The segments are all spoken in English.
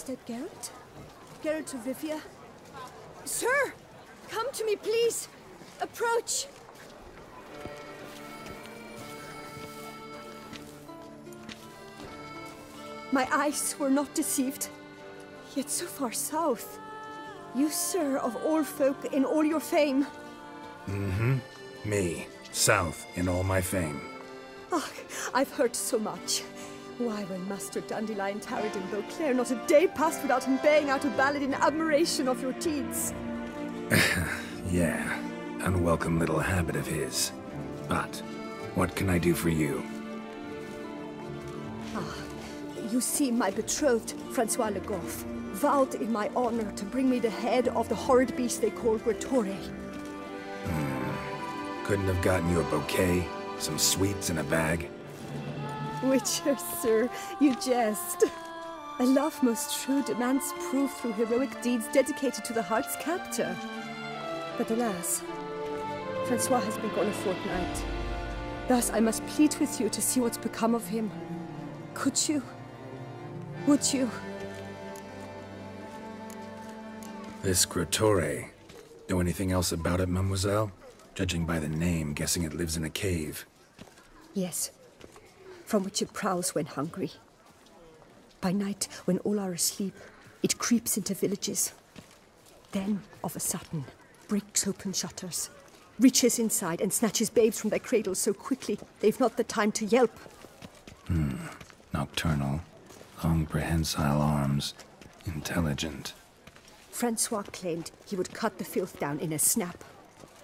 Is that Geralt? Geralt of Rivia? Sir! Come to me, please! Approach! My eyes were not deceived, yet so far south. You, sir, of all folk in all your fame. Mm-hmm. Me, south in all my fame. Ah, oh, I've heard so much. Why, when Master Dandelion tarried in Beauclair, not a day passed without him baying out a ballad in admiration of your deeds. Yeah, unwelcome little habit of his. But, what can I do for you? Ah. You see, my betrothed, Francois Le Goff, vowed in my honor to bring me the head of the horrid beast they call Grottore. Couldn't have gotten you a bouquet, some sweets in a bag? Witcher, sir, you jest. A love most true demands proof through heroic deeds dedicated to the heart's captor. But alas, Francois has been gone a fortnight. Thus, I must plead with you to see what's become of him. Could you? Would you? This Grottore. Know anything else about it, Mademoiselle? Judging by the name, guessing it lives in a cave. Yes. From which it prowls when hungry. By night, when all are asleep, it creeps into villages. Then, of a sudden, breaks open shutters, reaches inside and snatches babes from their cradles so quickly they've not the time to yelp. Nocturnal. Long prehensile arms. Intelligent. Francois claimed he would cut the filth down in a snap.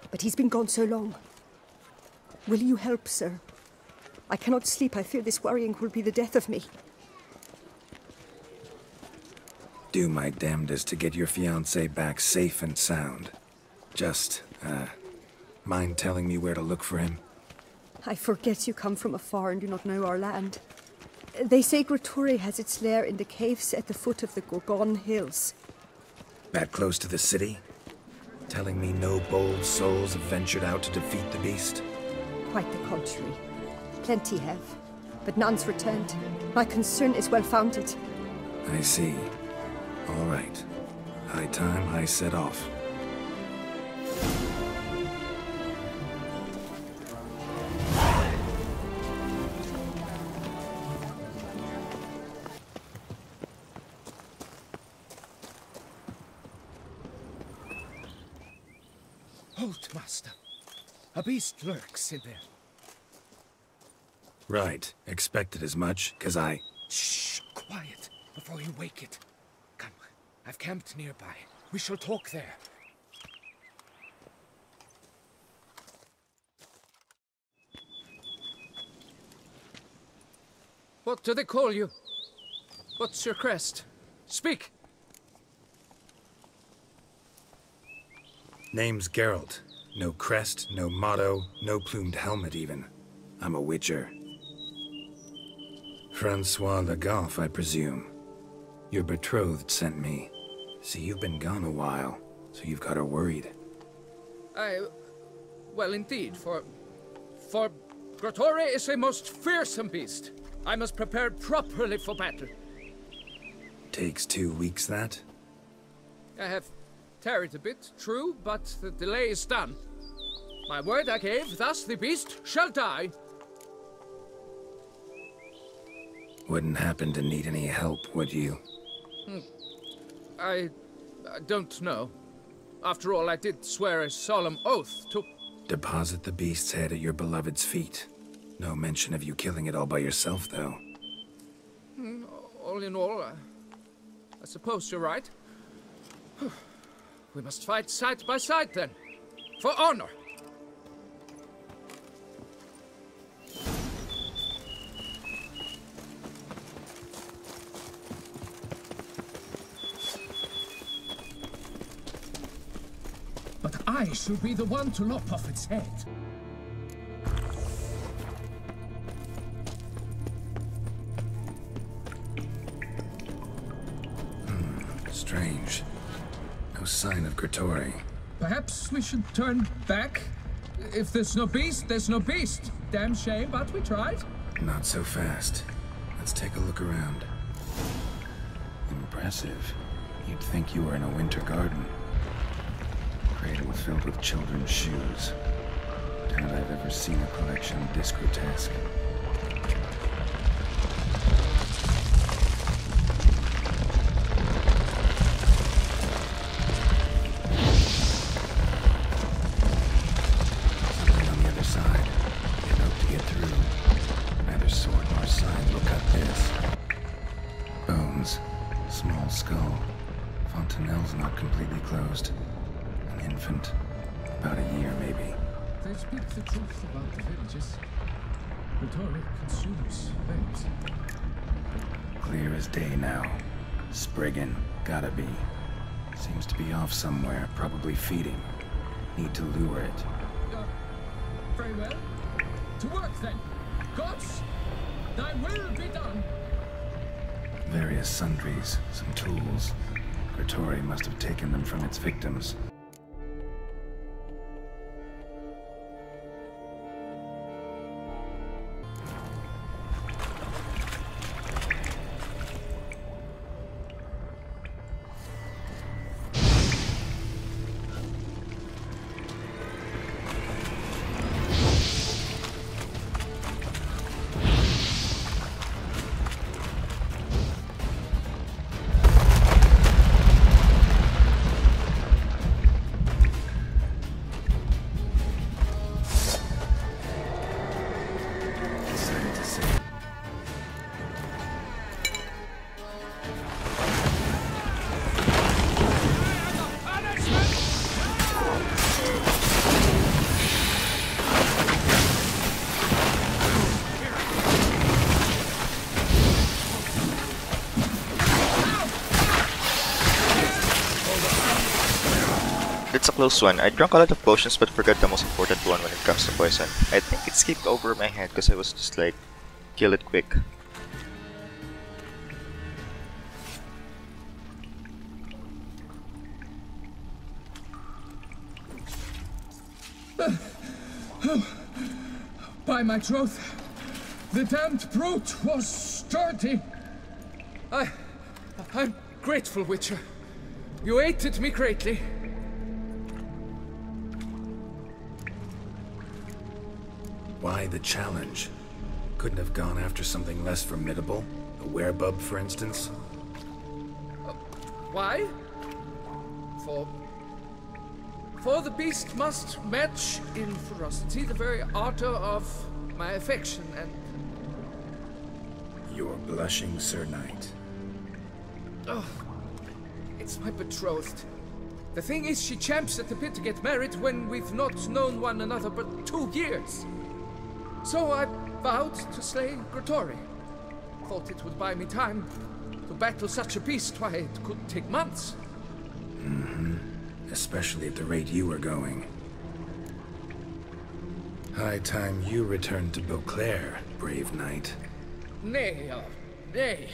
But he's been gone so long. Will you help, sir? I cannot sleep. I fear this worrying will be the death of me. Do my damnedest to get your fiancé back safe and sound. Just, mind telling me where to look for him? I forget you come from afar and do not know our land. They say Grottore has its lair in the caves at the foot of the Gorgon Hills. That close to the city? Telling me no bold souls have ventured out to defeat the beast? Quite the contrary. Plenty have, but none's returned. My concern is well-founded. I see. All right. High time I set off. Halt, master. A beast lurks in there. Right. Expected as much, cause I... Shh! Quiet, before you wake it. Come. I've camped nearby. We shall talk there. What do they call you? What's your crest? Speak! Name's Geralt. No crest, no motto, no plumed helmet even. I'm a witcher. Francois Le Goff, I presume. Your betrothed sent me. See, you've been gone a while, so you've got her worried. Well, indeed, for Grottore is a most fearsome beast. I must prepare properly for battle. Takes 2 weeks, that? I have... tarried a bit, true, but the delay is done. My word I gave, thus the beast shall die. Wouldn't happen to need any help, would you? I don't know. After all, I did swear a solemn oath to... Deposit the beast's head at your beloved's feet. No mention of you killing it all by yourself, though. All in all, I suppose you're right. We must fight side by side, then. For honor! But I should be the one to lop off its head. Strange. Sign of Grottore. Perhaps we should turn back? If there's no beast, there's no beast. Damn shame, but we tried. Not so fast. Let's take a look around. Impressive. You'd think you were in a winter garden. Cradle filled with children's shoes. Doubt I've ever seen a collection this grotesque. Clear as day now. Spriggan, gotta be. Seems to be off somewhere, probably feeding. Need to lure it. Very well. To work then. Gods, thy will be done. Various sundries, some tools. Grottore must have taken them from its victims. It's a close one. I drank a lot of potions but forgot the most important one when it comes to poison. I think it skipped over my head because I was just like, kill it quick. By my troth, the damned brute was sturdy. I'm grateful, Witcher. You aided me greatly. Why the challenge? Couldn't have gone after something less formidable? A werebub, for instance? Why? For the beast must match in ferocity the very ardor of my affection and... You're blushing, Sir Knight. Oh, it's my betrothed. The thing is, she champs at the pit to get married when we've not known one another but 2 years. So I vowed to slay Grottore. Thought it would buy me time. To battle such a beast, why, it could take months. Especially at the rate you were going. High time you returned to Beauclair, brave knight. Nay, nay.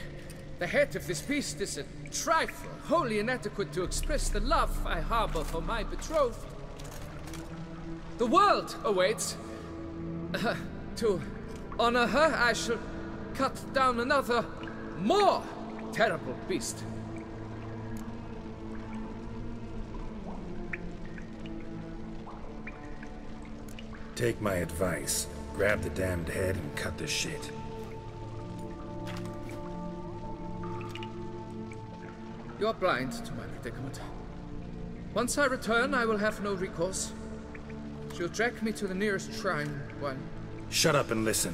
The head of this beast is a trifle, wholly inadequate to express the love I harbor for my betrothed. The world awaits. To honor her, I shall cut down another, more terrible beast. Take my advice. Grab the damned head and cut the shit. You're blind to my predicament. Once I return, I will have no recourse. She'll drag me to the nearest shrine, one. Shut up and listen.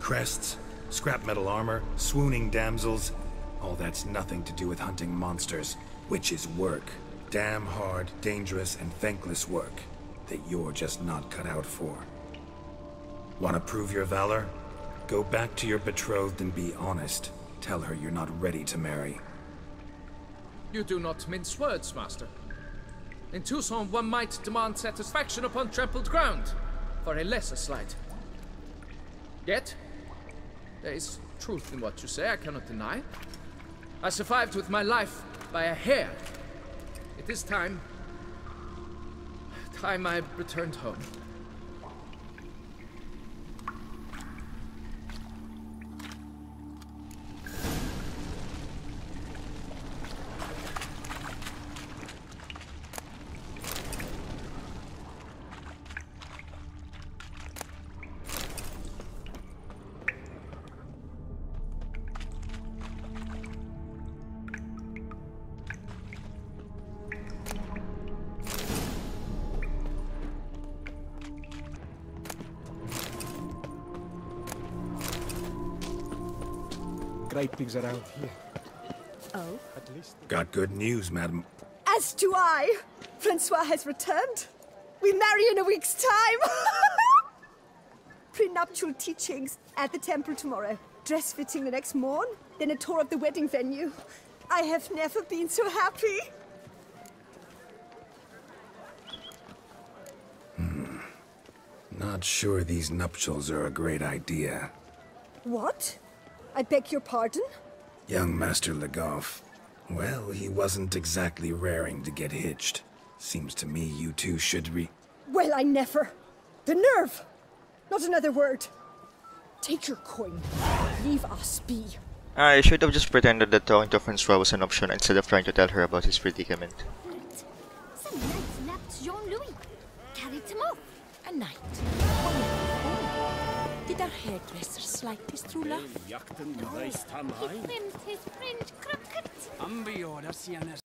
Crests, scrap metal armor, swooning damsels. All that's nothing to do with hunting monsters, which is work. Damn hard, dangerous, and thankless work that you're just not cut out for. Wanna prove your valor? Go back to your betrothed and be honest. Tell her you're not ready to marry. You do not mince words, Master. In Toussaint, one might demand satisfaction upon trampled ground, for a lesser slight. Yet, there is truth in what you say, I cannot deny. I survived with my life by a hair. It is time I returned home. great things around here. Oh? At least... Got good news, madam. As do I. Francois has returned. We marry in a week's time. Prenuptial teachings at the temple tomorrow. Dress fitting the next morn, then a tour of the wedding venue. I have never been so happy. Not sure these nuptials are a great idea. What? I beg your pardon? Young Master Le Goff. Well, he wasn't exactly raring to get hitched. Seems to me you two should Well, I never! The nerve! Not another word! Take your coin. Leave us be. I should have just pretended that talking to Francois was an option instead of trying to tell her about his predicament. Some knight napped Jean-Louis. Carried him off. A knight. Oh, did our hairdressers like this true love? No. He claimed his French croquette.